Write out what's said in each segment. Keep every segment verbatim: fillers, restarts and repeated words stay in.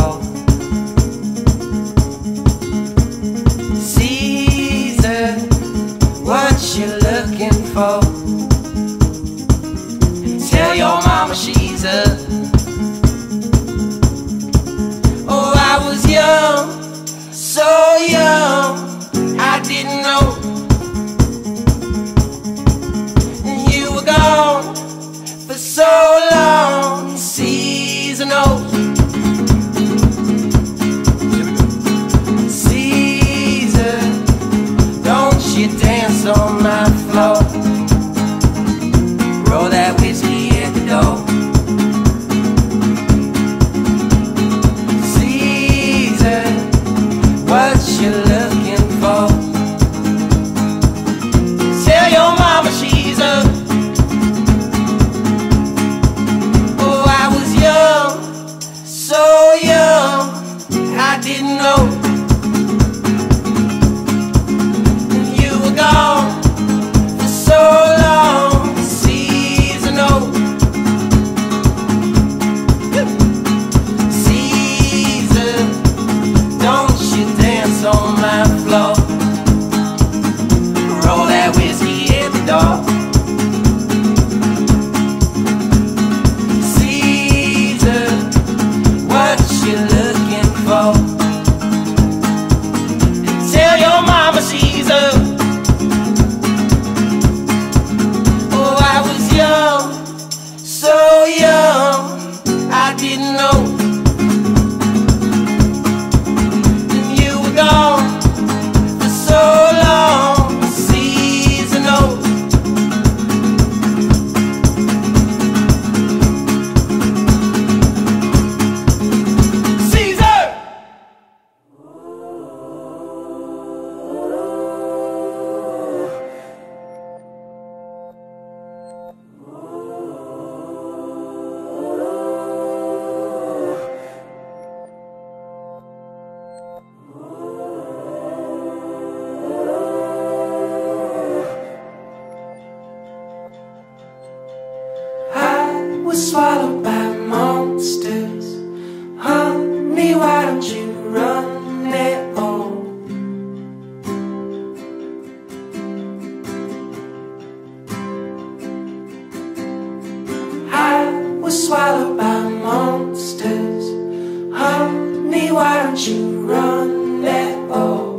all. Caesar, what you looking for? Tell your mama she's up. Oh, I was young, so young, I didn't know. You were gone for so long, Caesar knows. Caesar, don't you dance on my floor. Roll that whiskey at the door. Caesar, what you looking for? Tell your mama she's up. Oh, I was young, so young, I didn't know. You were gone for so long, Caesar knows. Caesar, don't you dance on my floor. Roll that whiskey at the door. Caesar, what you looking for? Tell your mama she's up. Oh, I was young, so young, I didn't know. And you were gone for so long, Caesar knows. Caesar! I was swallowed by monsters. Honey, why don't you run it all? I was swallowed by monsters. Honey, why don't you run it all?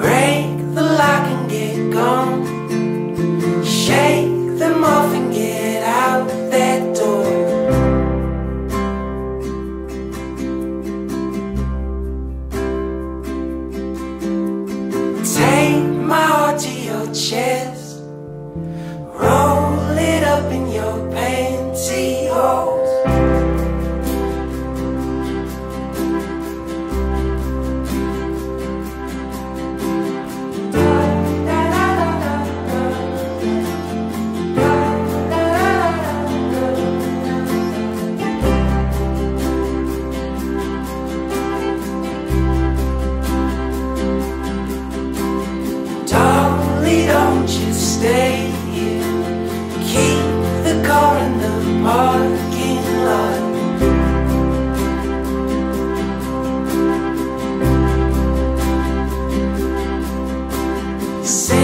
Break the lock and get gone. Shake them off and get out that door. Take my heart to your chest. Roll it up in your pantyhose. Dolly, don't you stay here. Keep the car in the parking lot. Say